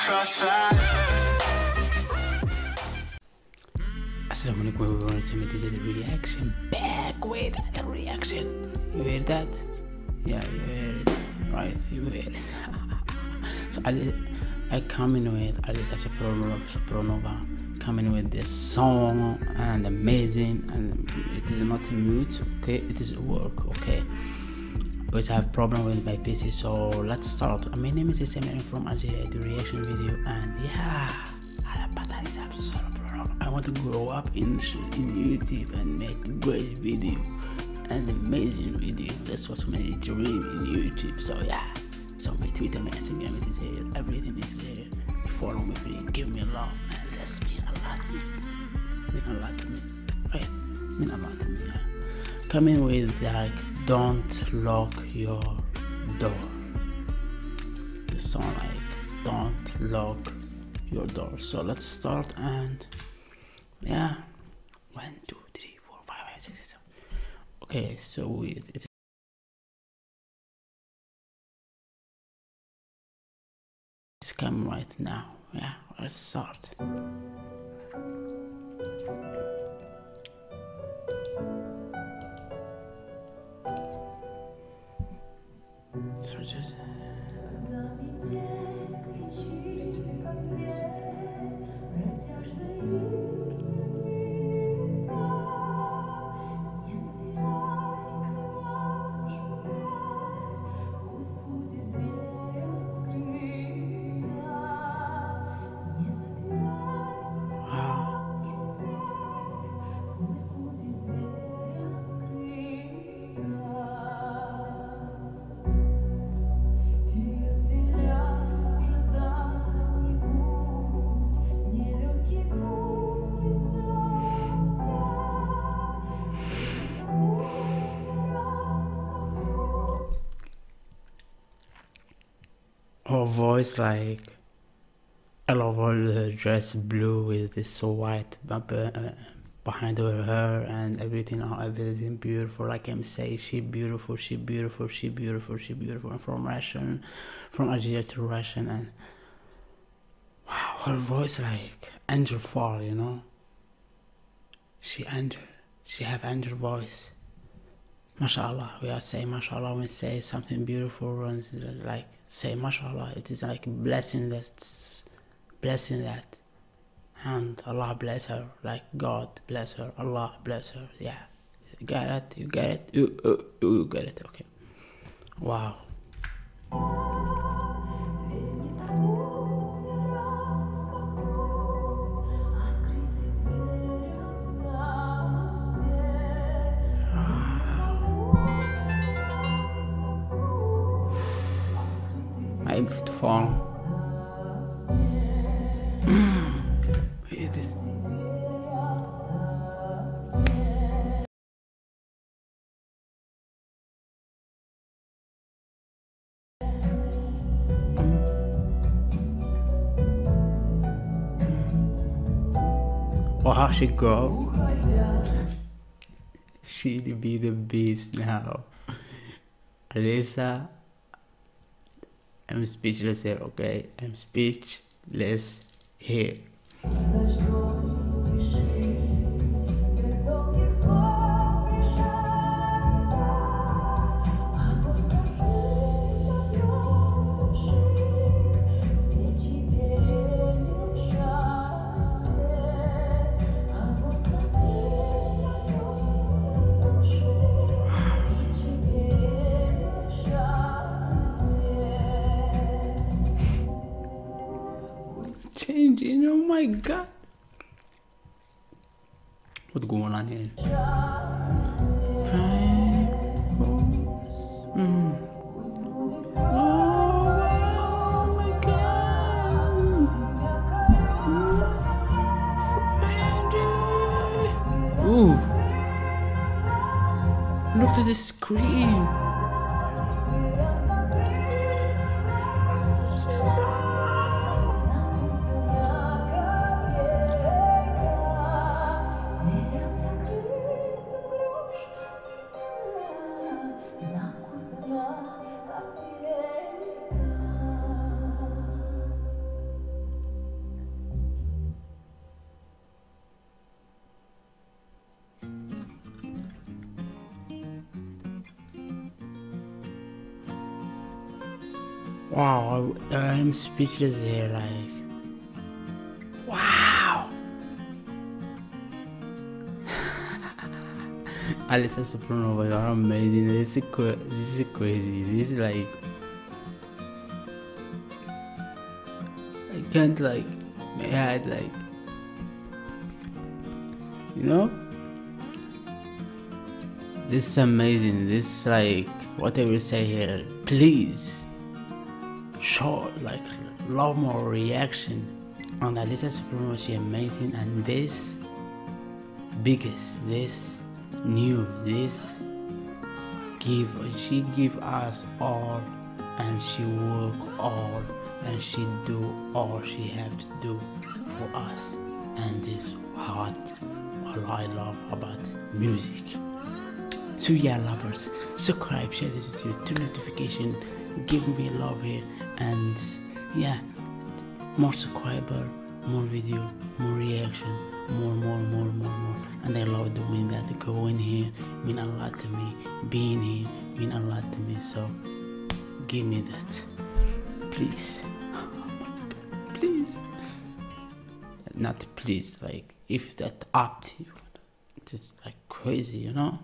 Assalamu alaikum everyone, Samir is at the reaction back with the reaction. You hear that? Yeah, you hear it, right? You hear it. So I come in with Alisa Supronova coming with this song and amazing, and it is not mute, okay? It is work, okay? Always have problem with my PC, so let's start. My name is Samir from Algeria. The reaction video, and yeah, I want to grow up in YouTube and make great video and amazing video. That's what's my dream in YouTube. So yeah, so my Twitter, my Instagram, it is here. Everything is here. Follow me free. Give me love, man. That's mean a lot to me. Right? Mean a lot to me. Coming with like, don't lock your door. The song like, don't lock your door. So let's start and yeah. 1, 2, 3, 4, 5, 6, 7. Okay, so weird. It's come right now. Yeah, let's start. So just her voice, like, I love her dress blue with this white bumper behind her hair and everything. Oh, everything beautiful. Like I'm saying, she beautiful, she beautiful, she beautiful, she beautiful. And from Russian, from Algeria to Russian, and wow, her voice like angel fall, you know. She angel, she have angel voice. Mashallah, we are saying mashallah when we say something beautiful, runs like say mashallah. It is like blessing, that's blessing that, and Allah bless her, like God bless her, Allah bless her. Yeah, you got it, you got it, you got it. Okay, wow. I'm to form. Oh, how she go? She'd be the beast now. Alisa, I'm speechless here, okay? I'm speechless here. Changing, oh my god, what's going on here? Oh my god. Ooh. Look to the screen. Wow, I'm speechless here, like, wow. Alisa Supronova, you are amazing. This is crazy. This is like, I can't, like, my head, like, you know, this is amazing. This is like, what I will say here, please show, like, love more reaction on Alisa Supronova. She's amazing, and this biggest, this new, this give, she give us all, and she work all, and she do all she have to do for us, and this what I love about music. So yeah, lovers, subscribe, share this with you, turn notification, give me love here, and yeah, more subscriber, more video, more reaction, more, and I love doing that. Going here mean a lot to me, being here mean a lot to me, so give me that, please. Please, not please, like, if that up to you, it's like crazy, you know.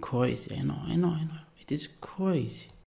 Crazy, I know, it is crazy.